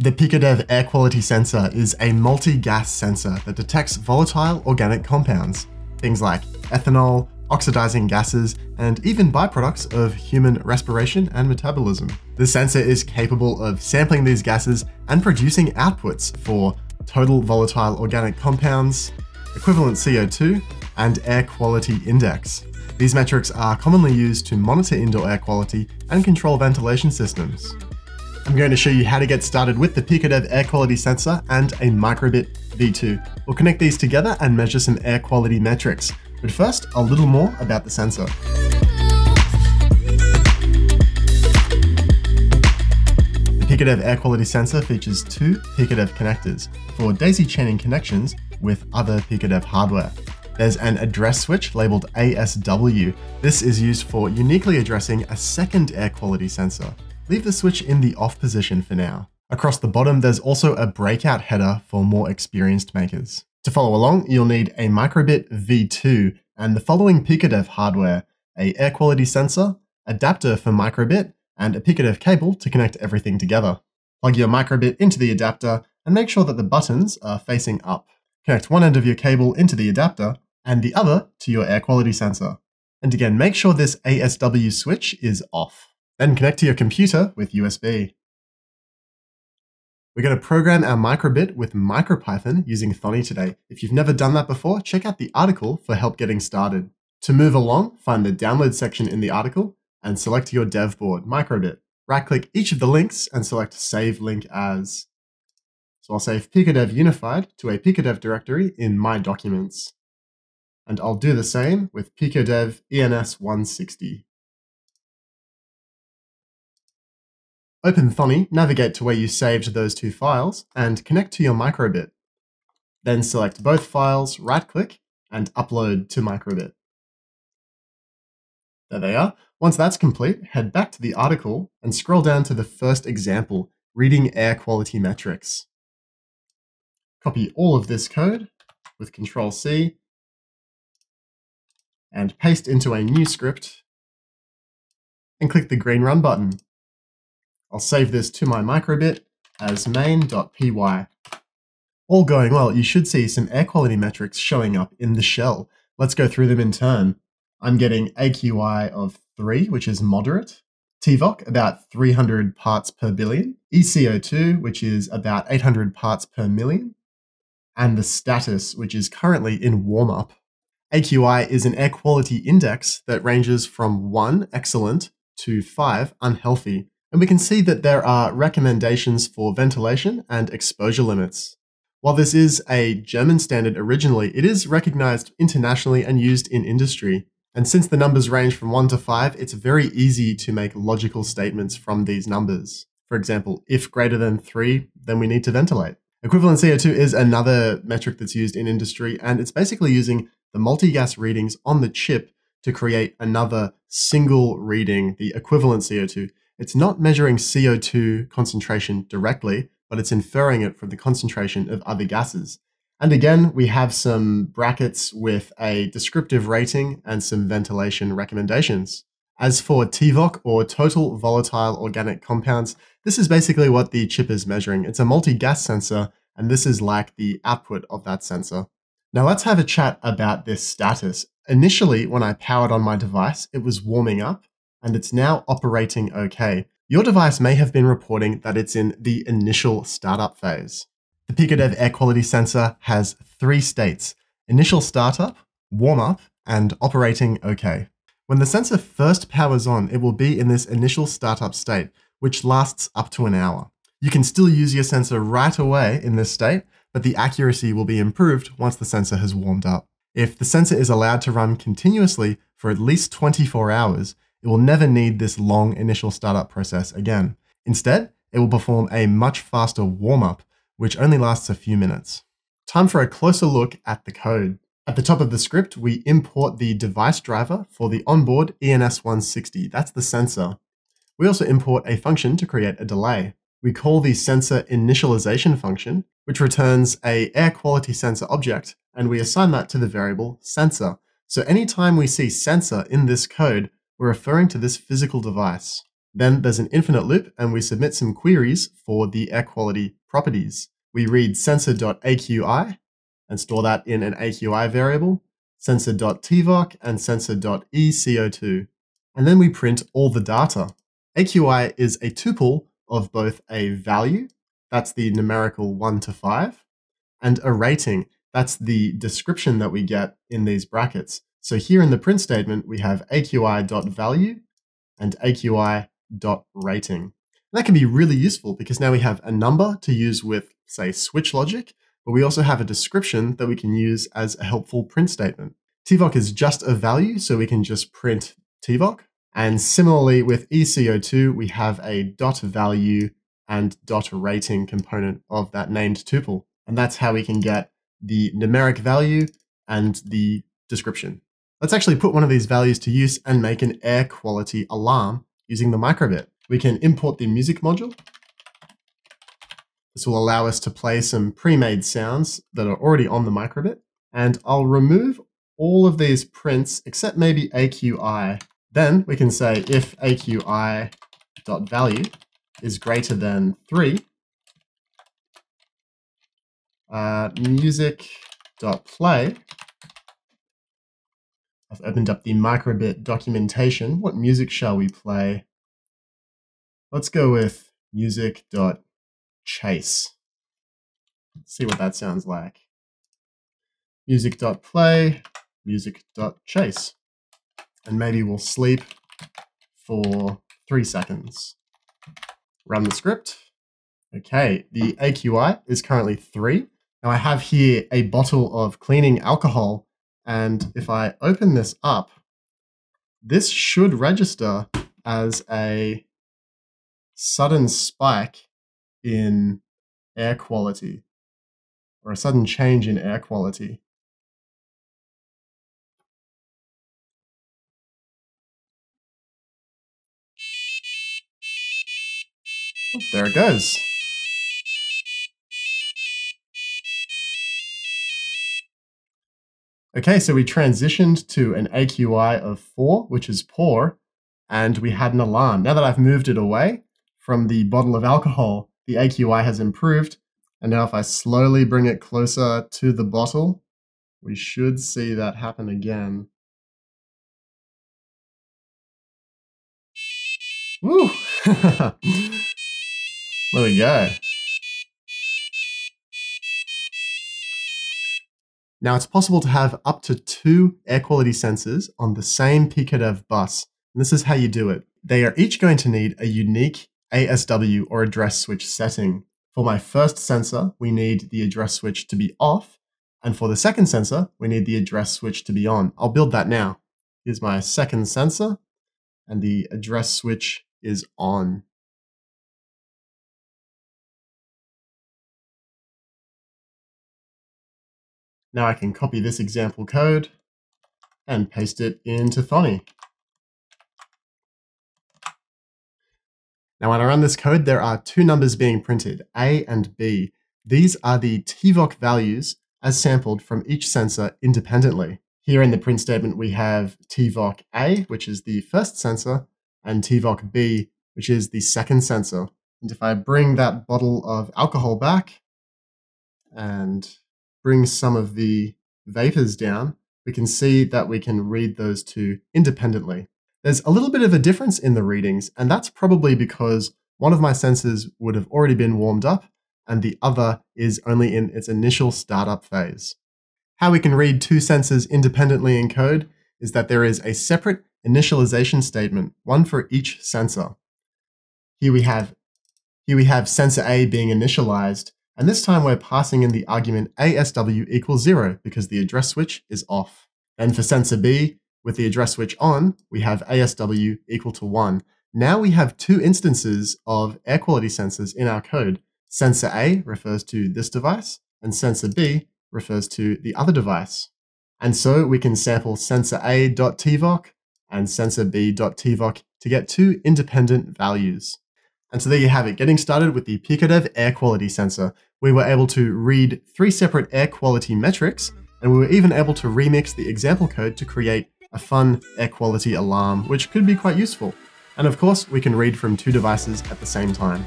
The PiicoDev air quality sensor is a multi-gas sensor that detects volatile organic compounds, things like ethanol, oxidizing gases, and even byproducts of human respiration and metabolism. The sensor is capable of sampling these gases and producing outputs for total volatile organic compounds, equivalent CO2, and air quality index. These metrics are commonly used to monitor indoor air quality and control ventilation systems. I'm going to show you how to get started with the PiicoDev air quality sensor and a micro:bit V2. We'll connect these together and measure some air quality metrics. But first, a little more about the sensor. The PiicoDev air quality sensor features two PiicoDev connectors for daisy chaining connections with other PiicoDev hardware. There's an address switch labeled ASW. This is used for uniquely addressing a second air quality sensor. Leave the switch in the off position for now. Across the bottom, there's also a breakout header for more experienced makers. To follow along, you'll need a micro:bit V2 and the following PiicoDev hardware: an air quality sensor, adapter for micro:bit, and a PiicoDev cable to connect everything together. Plug your micro:bit into the adapter and make sure that the buttons are facing up. Connect one end of your cable into the adapter and the other to your air quality sensor. And again, make sure this ASW switch is off. Then connect to your computer with USB. We're going to program our micro:bit with MicroPython using Thonny today. If you've never done that before, check out the article for help getting started. To move along, find the download section in the article and select your dev board, micro:bit. Right-click each of the links and select Save Link As. So I'll save PiicoDev Unified to a PiicoDev directory in My Documents. And I'll do the same with PiicoDev ENS160. Open Thonny, navigate to where you saved those two files, and connect to your micro:bit. Then select both files, right-click, and upload to micro:bit. There they are. Once that's complete, head back to the article and scroll down to the first example, reading air quality metrics. Copy all of this code with Control-C, and paste into a new script, and click the green Run button. I'll save this to my micro:bit as main.py. All going well, you should see some air quality metrics showing up in the shell. Let's go through them in turn. I'm getting AQI of 3, which is moderate, TVOC about 300 parts per billion, ECO2, which is about 800 parts per million, and the status, which is currently in warm-up. AQI is an air quality index that ranges from 1, excellent, to 5, unhealthy. And we can see that there are recommendations for ventilation and exposure limits. While this is a German standard originally, it is recognized internationally and used in industry. And since the numbers range from 1 to 5, it's very easy to make logical statements from these numbers. For example, if greater than 3, then we need to ventilate. Equivalent CO2 is another metric that's used in industry, and it's basically using the multi-gas readings on the chip to create another single reading, the equivalent CO2. It's not measuring CO2 concentration directly, but it's inferring it from the concentration of other gases. And again, we have some brackets with a descriptive rating and some ventilation recommendations. As for TVOC, or total volatile organic compounds, this is basically what the chip is measuring. It's a multi-gas sensor, and this is like the output of that sensor. Now let's have a chat about this status. Initially, when I powered on my device, it was warming up, and it's now operating okay. Your device may have been reporting that it's in the initial startup phase. The PiicoDev air quality sensor has 3 states: initial startup, warm up, and operating okay. When the sensor first powers on, it will be in this initial startup state, which lasts up to an hour. You can still use your sensor right away in this state, but the accuracy will be improved once the sensor has warmed up. If the sensor is allowed to run continuously for at least 24 hours, it will never need this long initial startup process again. Instead, it will perform a much faster warm-up, which only lasts a few minutes. Time for a closer look at the code. At the top of the script, we import the device driver for the onboard ENS160, that's the sensor. We also import a function to create a delay. We call the sensor initialization function, which returns an air quality sensor object, and we assign that to the variable sensor. So anytime we see sensor in this code, we're referring to this physical device. Then there's an infinite loop, and we submit some queries for the air quality properties. We read sensor.aqi and store that in an AQI variable, sensor.tvoc and sensor.eco2. And then we print all the data. AQI is a tuple of both a value, that's the numerical 1 to 5, and a rating, that's the description that we get in these brackets. So here in the print statement, we have aqi.value and aqi.rating. And that can be really useful because now we have a number to use with, say, switch logic, but we also have a description that we can use as a helpful print statement. TVOC is just a value, so we can just print TVOC. And similarly with ECO2, we have a dot value and dot rating component of that named tuple. And that's how we can get the numeric value and the description. Let's actually put one of these values to use and make an air quality alarm using the micro:bit. We can import the music module. This will allow us to play some pre-made sounds that are already on the micro:bit. And I'll remove all of these prints except maybe AQI. Then we can say if AQI.value is greater than 3, music.play. I've opened up the micro:bit documentation. What music shall we play? Let's go with music.chase. See what that sounds like. Music.play, music.chase. And maybe we'll sleep for 3 seconds. Run the script. Okay, the AQI is currently 3. Now I have here a bottle of cleaning alcohol, and if I open this up, this should register as a sudden spike in air quality, or a sudden change in air quality. There it goes. Okay, so we transitioned to an AQI of 4, which is poor, and we had an alarm. Now that I've moved it away from the bottle of alcohol, the AQI has improved. And now if I slowly bring it closer to the bottle, we should see that happen again. Woo! There we go. Now it's possible to have up to 2 air quality sensors on the same PiicoDev bus. And this is how you do it. They are each going to need a unique ASW or address switch setting. For my first sensor, we need the address switch to be off. And for the second sensor, we need the address switch to be on. I'll build that now. Here's my second sensor, and the address switch is on. Now I can copy this example code and paste it into Thonny. Now when I run this code, there are 2 numbers being printed, A and B. These are the TVOC values as sampled from each sensor independently. Here in the print statement, we have TVOC A, which is the first sensor, and TVOC B, which is the second sensor. And if I bring that bottle of alcohol back and bring some of the vapors down, we can see that we can read those 2 independently. There's a little bit of a difference in the readings, and that's probably because one of my sensors would have already been warmed up and the other is only in its initial startup phase. How we can read 2 sensors independently in code is that there is a separate initialization statement, one for each sensor. Here we have sensor A being initialized, and this time we're passing in the argument ASW equals 0 because the address switch is off. And for sensor B, with the address switch on, we have ASW equal to 1. Now we have 2 instances of air quality sensors in our code. Sensor A refers to this device, and sensor B refers to the other device. And so we can sample sensor A.tvoc and sensor B.tvoc to get 2 independent values. And so there you have it, getting started with the PiicoDev air quality sensor. We were able to read 3 separate air quality metrics, and we were even able to remix the example code to create a fun air quality alarm, which could be quite useful. And of course, we can read from two devices at the same time.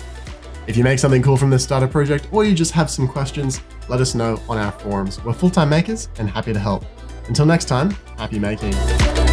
If you make something cool from this starter project, or you just have some questions, let us know on our forums. We're full-time makers and happy to help. Until next time, happy making.